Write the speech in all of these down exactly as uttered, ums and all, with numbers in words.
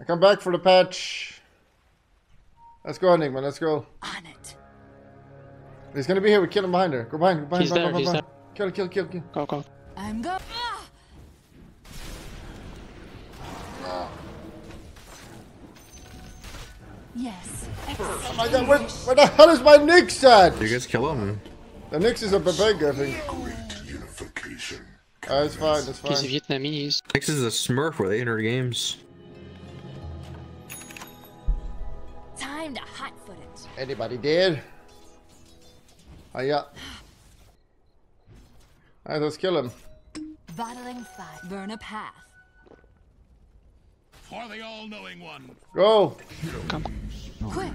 I come back for the patch. Let's go, Enigma. Let's go. On it. He's gonna be here. We kill him behind her. Go behind. Go behind. He's behind, there, behind, he's behind. There. Kill, kill, kill, kill. Go, go. I'm go. Ah! Ah. Yes. Oh my God! Where, where the hell is my Nyx at? You guys kill him. The Nyx is a Babega, I think. Great unification. Oh, it's fine. It's fine. He's Vietnamese. Nyx is a Smurf where they enter games. Time to hotfoot it. Anybody dead? Oh yeah. Alright, let's kill him. Battling five, burn a path. For the all-knowing one. Go. Come. Quick.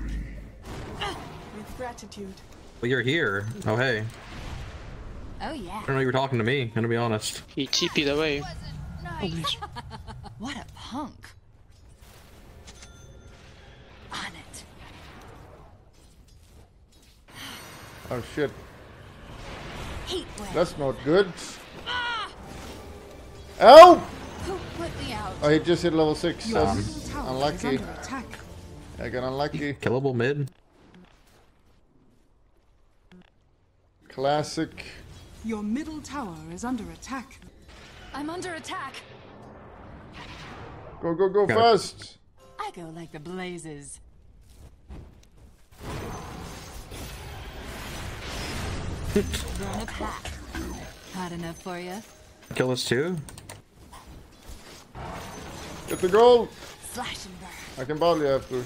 With gratitude. Well, you're here. Oh hey. Oh yeah. I don't know you were talking to me. I'm gonna be honest. He T P'd away. Nice. Oh, what a punk. On it. Oh shit. That's not good. Ah! Oh! Oh, he just hit level six. That's um, unlucky. I got unlucky. Killable mid. Classic. Your middle tower is under attack. I'm under attack. Go, go, go got fast. It. I go like the blazes. Run a pack. Hot enough for you. Kill us too. Get the gold. Slash and burn. I can volley after.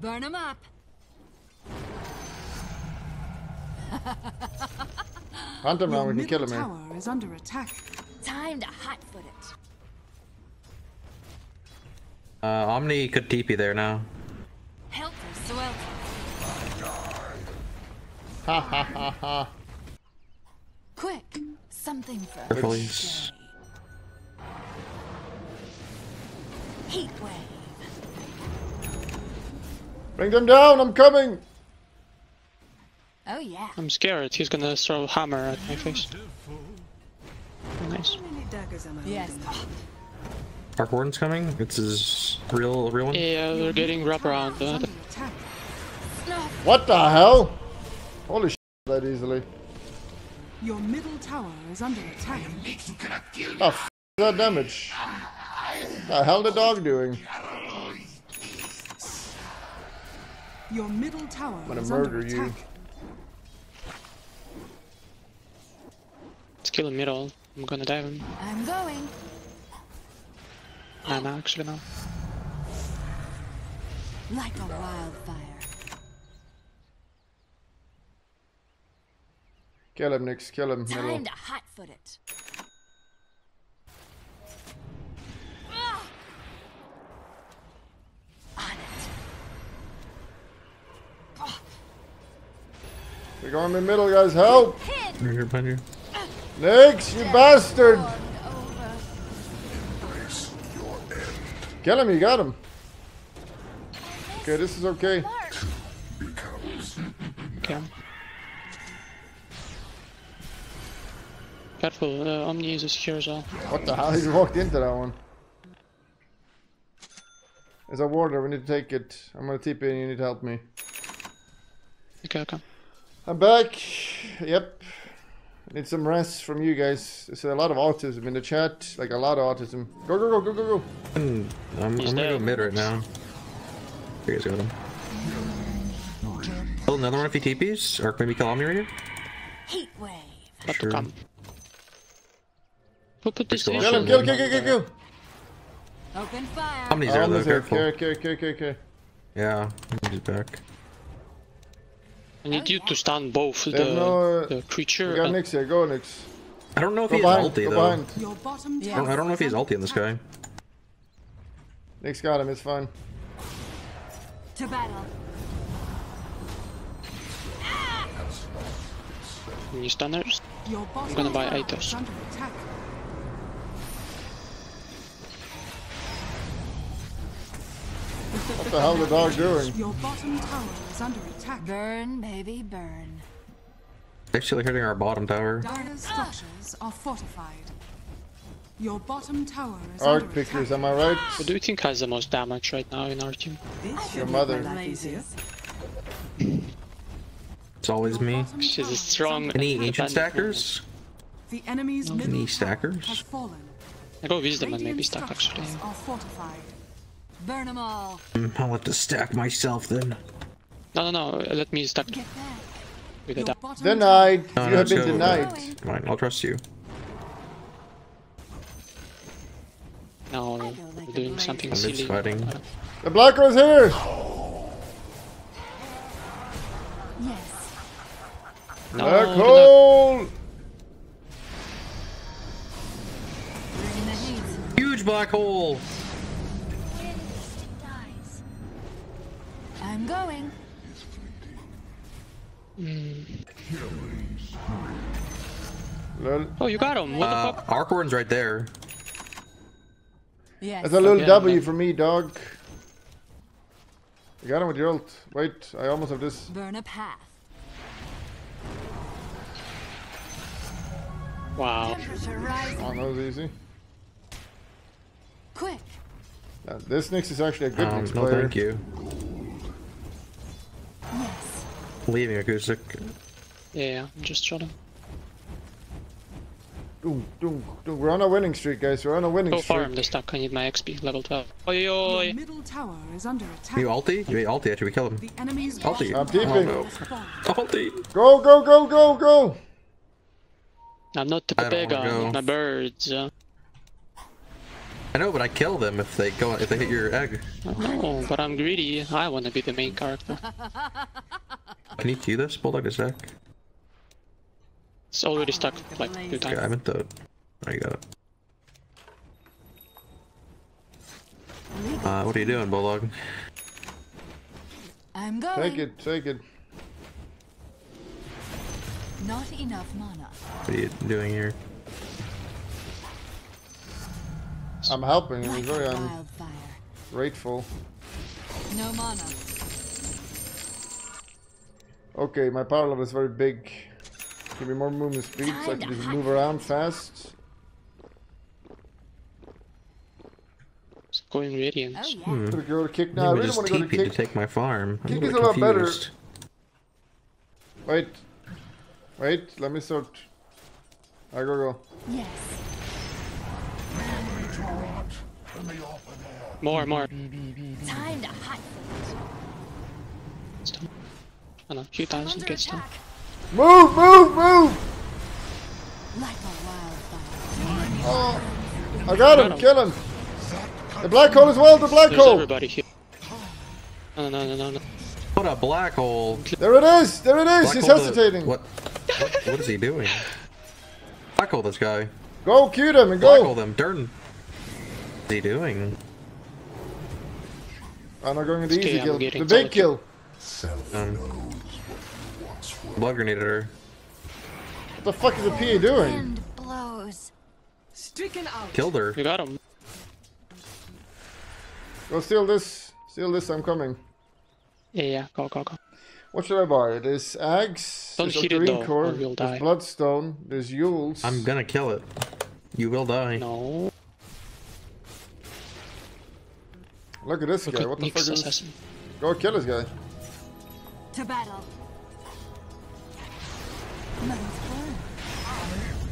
Burn him up. Hunt him now. We can kill him. Your middle tower is under attack. Time to hotfoot it. Uh, Omni could T P there now. Help us, swell. Ha ha ha ha. Quick, something for us. Heat wave. Bring them down, I'm coming. Oh yeah. I'm scared, he's gonna throw a hammer at my face. Nice. Yes. Dark Warden's coming. It's his real, real one. Yeah, they're getting wrapped around. But... What the hell? Holy shit! That easily. Your middle tower is under attack. Oh, f that damage. What the hell the dog doing? Your middle tower I'm gonna is murder under you. Attack. Let's kill the middle. I'm gonna dive him. I'm going. I'm actually not. Like a wildfire. Kill him, Nyx. Kill him. Time middle. To hotfoot it. Ah! On it. Oh. We're going in the middle, guys. Help! You're here, Penny. Nyx, you bastard! Kill him, you got him. Okay, this is okay. Okay. Careful, uh, Omni is here as well. What the hell? He walked into that one. There's a warder, we need to take it. I'm gonna T P and you need to help me. Okay, okay. I'm back. Yep. I need some rest from you guys. There's a lot of autism in the chat, like a lot of autism. Go, go, go, go, go, go. I'm, I'm gonna go mid right now. You guys got him. Kill another one if he T Ps, or maybe kill Omni right here. Heat wave. About to come. Who put this in? Kill him, kill, kill, kill, kill, kill. Open fire. Omni's there though, careful. Okay, okay, okay, okay. Yeah, Omni's back. I need you to stun both the, no, the creature. We got Nyx here, go Nyx. I don't know if he's ulti though. I don't, I don't know if he's ulti in this guy. Nyx got him, it's fine. To battle. Can you stun her? I'm gonna buy Atos. What the hell the dog doing? Your bottom tower is under attack. Burn, baby, burn. Actually hitting our bottom tower. Dire's structures are fortified. Your bottom tower is Art pickers, am I right? Who do you think has the most damage right now in our team? Your mother. It's always me. She's a strong. Any ancient stackers? The enemy's Any stackers? Has fallen. I go wisdom and maybe stack actually. Burn them all. I'll have to stack myself then. No, no, no. Let me stack. With the denied. No, you no, have been go. denied. Fine, I'll trust you. No, we're doing something silly. Fighting. The blocker is here. Yes. Black no, hole. Huge black hole. I'm going. Mm. Oh, you got him. What uh, the fuck? Arkhorn's right there. Yeah. That's a little W for me, dog. You got him with your ult. Wait, I almost have this. Burn a path. Wow. Oh, that was easy. Quick. Now, this Nyx is actually a good um, Nyx player. No, thank you. Yes. Leaving acoustic. Yeah, I'm just trying to. Doom, doom, doom. We're on a winning streak, guys. We're on a winning so streak. So far, I'm just stuck. I need my X P, level twelve. Oi, oi. The middle tower is under attack. You ulti? You ulti after we kill him. Ulti. I'm peeping. Oh, no. Ulti. Go, go, go, go, go. I'm not the Pepega. I'm not my birds. I know, but I kill them if they go if they hit your egg. Oh, but I'm greedy. I want to be the main character. Can you do this? Bulldog is stuck. It's already stuck like two times. Yeah, I meant the. I got it. Uh, what are you doing, Bulldog? I'm going. Take it, take it. Not enough mana. What are you doing here? I'm helping. I'm very ungrateful. No mana. Okay, my power level is very big. Give me more movement speed so I can just move around fast. It's going Radiant. Oh, yeah. Hmm. Gonna go to kick now. I, I really want to go to kick. To take my farm. I'm kick is a lot better. Wait, wait. Let me sort. I go go. Yes. More, more. Time to hide. Stop. Oh no, few times and get stuck. Move, move, move! Like a wildfire. Oh, I got him, kill him. The black hole as well, the black There's hole. Everybody here. No, no, no, no, no. What a black hole. There it is, there it is, black he's hesitating. The, what, what, what is he doing? Black hole this guy. Go, cute him and go. Black hole them, Durden. What is he doing? I'm not going to the easy kill. The big kill. Um, blood grenade at her. What the fuck is the P A doing? Killed her. You got him. Go steal this. Steal this. I'm coming. Yeah, yeah. Go, go, go. What should I buy? There's Ags. Don't shoot it though, or you'll die. There's Bloodstone. There's Yules. I'm gonna kill it. You will die. No. Look at this Look guy, at what the Nyx fuck is this? Go kill this guy. To battle.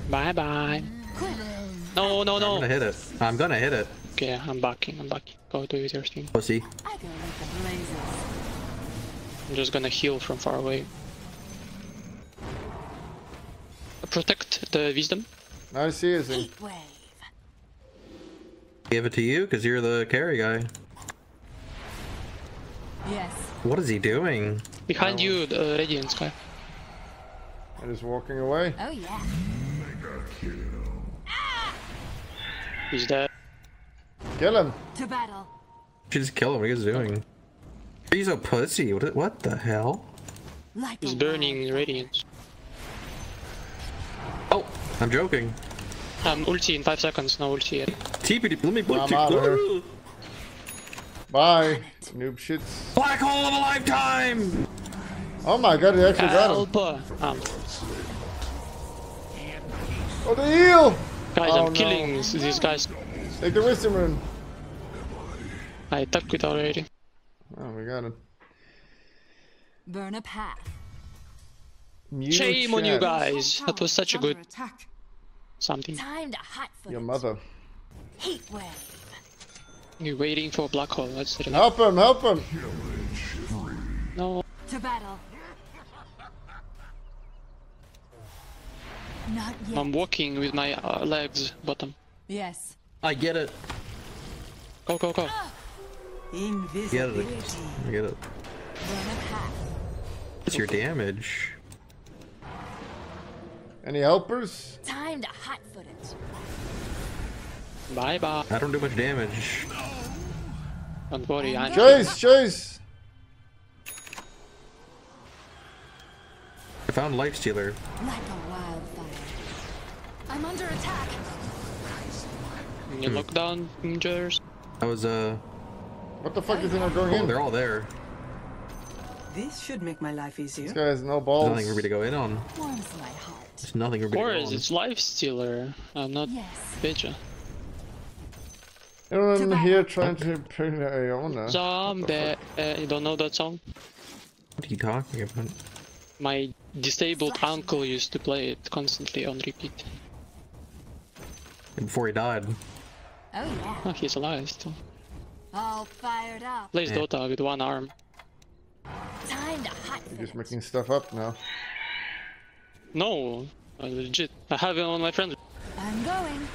Bye bye. No, no, no. I'm gonna hit it. I'm gonna hit it. Okay, I'm backing, I'm backing. Go do your thing. Pussy. I'm just gonna heal from far away. Protect the wisdom. I see it. Give it to you, because you're the carry guy. Yes. What is he doing? Behind no. you, the uh, Radiance guy. And he's walking away. Oh yeah. He's dead. Kill him. To battle. Just kill him. What he's doing? He's a pussy. What? What the hell? Like he's burning Radiance. Oh, I'm joking. I'm ulti in five seconds. No ulti yet. T P D. Let me put you. Bye, noob shits. Black hole of a lifetime! Oh my god, he actually got him. Um. Oh, the heal! Guys, oh, I'm no. killing these guys. Take the wisdom rune. I attacked it already. Oh, we got it. Burn a path. Mute Shame chat. on you guys. That was such a good something. Time to hot foot. Your mother. Heat wave. You're waiting for a black hole. That's the help him! Help him! No. To battle. Not yet. I'm walking with my uh, legs bottom. Yes. I get it. Go go go. Invisibility. Get it. I get it. What's your damage? Any helpers? Time to hot foot it. Bye bye. I don't do much damage. Don't worry, I'm Chase, chase! I found Lifestealer. Like a wildfire. I'm under attack. You hmm. lockdown injures. I was uh What the fuck is in our going oh, in? They're all there. This should make my life easier. This guy has no balls. There's nothing for me to go in on. Warms my heart. There's nothing for me to go in on. Of course, it's Lifestealer. I'm not yes. Bitcha. Everyone here trying to bring the Aiona. Zombie. Uh, you don't know that song? What are you talking about? My disabled Slash. uncle used to play it constantly on repeat. Before he died. Oh yeah. Oh, he's alive still. All fired up. Plays yeah. Dota with one arm. Time to hot You're just making stuff up now. No, I legit. I have it on my friend. I'm going.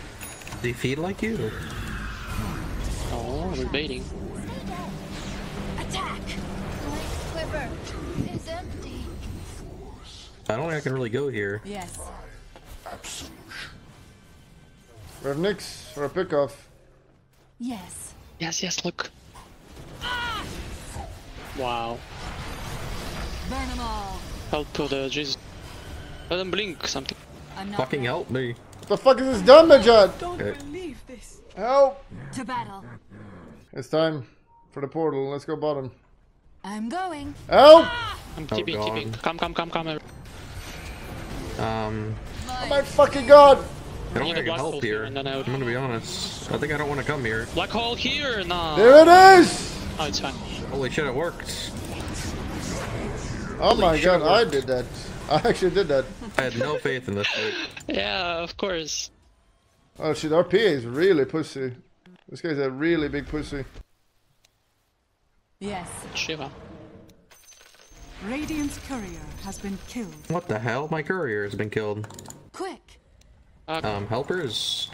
They feel like you. Oh, we're baiting. Attack! Black Clipper is empty. I don't think I can really go here. Yes. We have Nyx for a pickoff. Yes. Yes, yes, look. Ah! Wow. Burn them all. Help to the Jesus. Let them blink something. I'm not Fucking ready. help me. What the fuck is this damage at? Don't okay. believe this. Help! To battle. It's time for the portal. Let's go bottom. I'm going. Help! Ah! I'm tipping, oh, tipping. Come, come, come, come. Um. Oh my fucking god! I don't think I can help here. here would... I'm gonna be honest. I think I don't want to come here. Black hole here, nah. There it is! Oh, it's fine. Holy shit, it worked. Oh Holy my god, I did that. I actually did that. I had no faith in this fight. Yeah, of course. Oh shit, our P A is really pussy. This guy's a really big pussy. Yes. Shiva. Radiant's courier has been killed. What the hell? My courier has been killed. Quick! Okay. Um, helpers.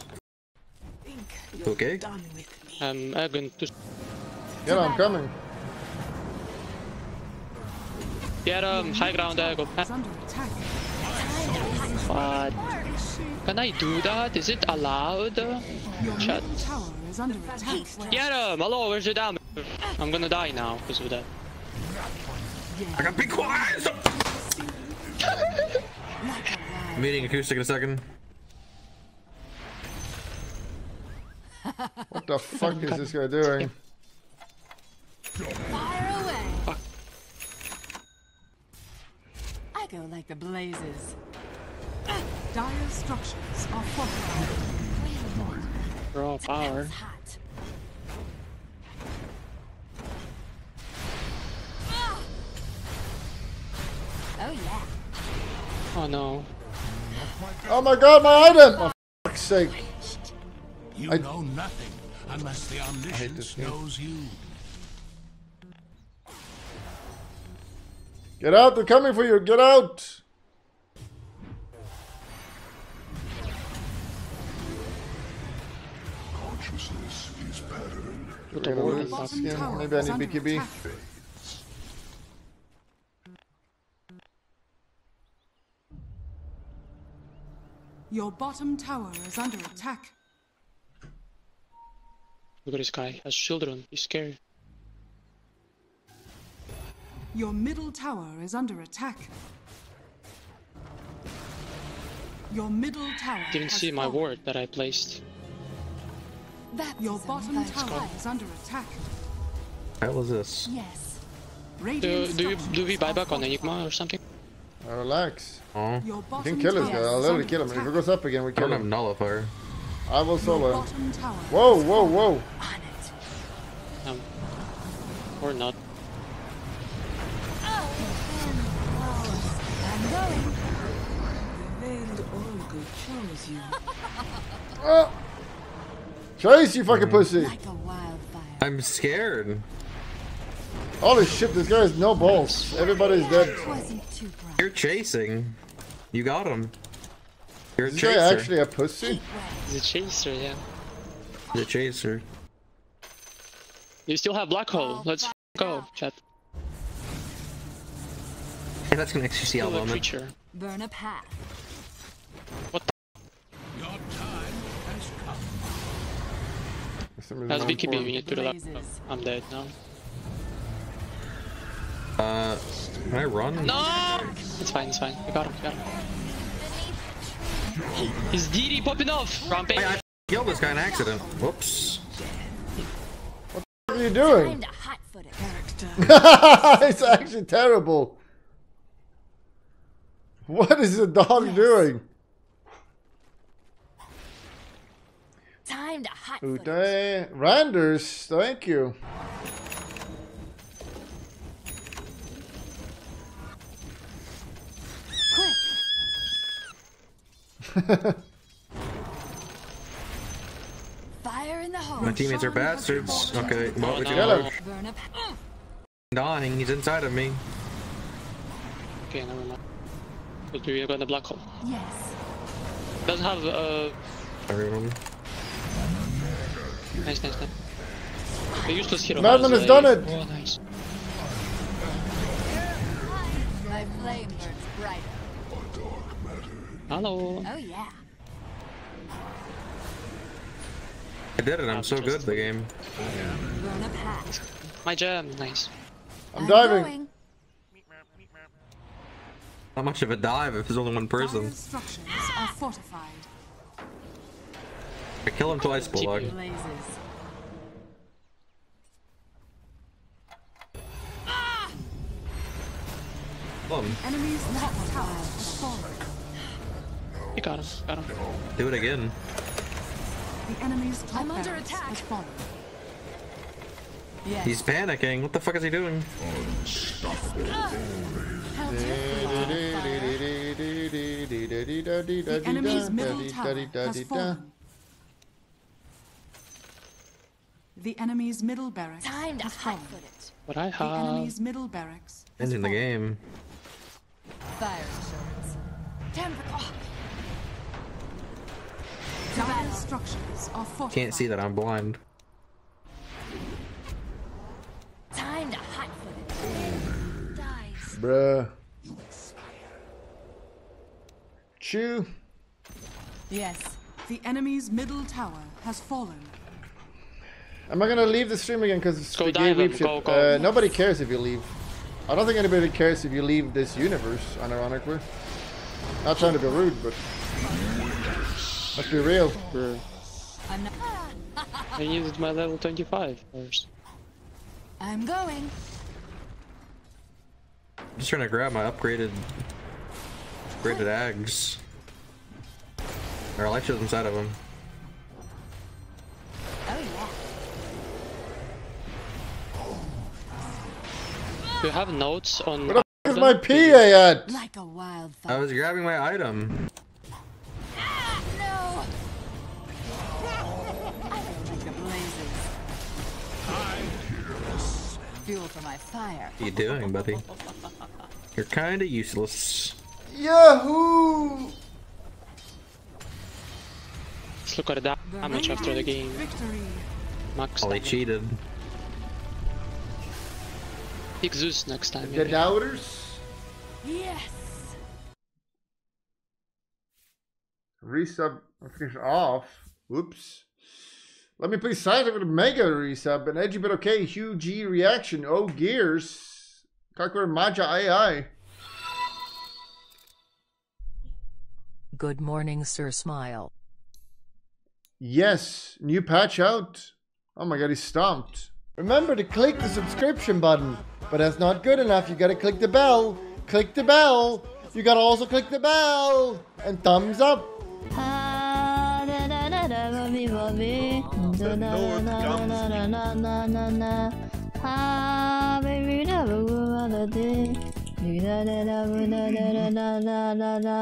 Okay. Done with me. Um, I'm going to. Yeah, I'm coming. Get him! High ground, there I go. What? Can I do that? Is it allowed? Chat. Get him! Hello, where's your damage? I'm gonna die now because of that. I gotta be quiet! Meeting acoustic in a second. What the fuck is this guy doing? Fire away! Fuck. I go like the blazes. Dire structures are fortified. They're all power. Oh yeah. Oh no. Oh my god, my item! For fuck's sake. You I... know nothing unless the omniscience knows you. Get out! They're coming for you! Get out! Consciousness is patterned. We're gonna lose this skin. Maybe I need V K B. Your bottom tower is under attack. Look at this guy. As children, he's scary. Your middle tower is under attack. Your middle tower. Didn't see my fallen. ward that I placed. That your bottom tower is under attack. What was this? Yes. Do, do, you, do we buy back on Enigma or something? Relax. Oh. You can kill this guy. I'll literally kill him. If he goes up again, we kill him. I don't have nullifier. I will solo him. Whoa, whoa, whoa. Um, or not. Oh. Chase, you fucking pussy. Like a wildfire. I'm scared. Holy shit, this guy has no balls. Everybody's dead. You're chasing. You got him. You're a chaser. Is he actually a pussy? He's a chaser, yeah. He's a chaser. You still have black hole. Let's go, chat. Hey, that's gonna actually see a moment. Burn a path. What the? Your time has come. That's V K B, we need to do that. I'm dead now. Uh, can I run? No! It's fine, it's fine. I got him, I got him. His D D popping off! Rampage! I, I killed this guy in accident. Whoops. What the f are you doing? It's actually terrible. What is the dog doing? Time to hot foot it. Randers, thank you. Fire in the hole. My teammates are bastards. Okay, what would you do? Donning, he's inside of me. Okay, never mind. But we are going to black hole. Yes. Doesn't have uh everyone. Nice, nice, nice. A useless hero. Madman has done it! Oh, nice. My flame burns brighter. Hello. Oh yeah. I did it. I'm so good at the game. Yeah. My jam, nice. I'm, I'm diving. Going. Not much of a dive if there's only one person. Are fortified. I kill him twice, Bulldog. Ah! Enemies not powered. You got him, got him. Do it again. The enemy's I'm under attack. Yes. He's panicking. What the fuck is he doing? The enemy's middle tower has fallen. The enemy's middle barracks has fallen. What I have. The enemy's middle barracks. Ending the game. Fire insurance. Temper off. Dire structures are fortified. Can't see that I'm blind. Time to hot foot it. Dies. Bruh. Chew. Yes. The enemy's middle tower has fallen. Am I gonna leave the stream again because it's the game leadership? Go, go. Uh, yes. Nobody cares if you leave. I don't think anybody cares if you leave this universe, unironically. Not trying to be rude, but let's be real. Bro. I used my level twenty-five first. I'm going. I'm just trying to grab my upgraded, upgraded eggs. There are lectures inside of them. Oh yeah. Do you have notes on? Where the f is my P A at? Like a wildfire. I was grabbing my item. For my fire. What are you doing, buddy? You're kinda useless. Yahoo! Let's look at that damage after the game. Max. Oh, they cheated. Pick Zeus next time. The doubters? Yes! Resub off. Whoops. Let me please sign up with a mega resub, an edgy but okay, huge reaction, oh gears, Kakura Maja A I. Good morning, Sir Smile. Yes, new patch out. Oh my god, he's stomped. Remember to click the subscription button, but that's not good enough, you gotta click the bell. Click the bell. you gotta also click the bell and thumbs up. The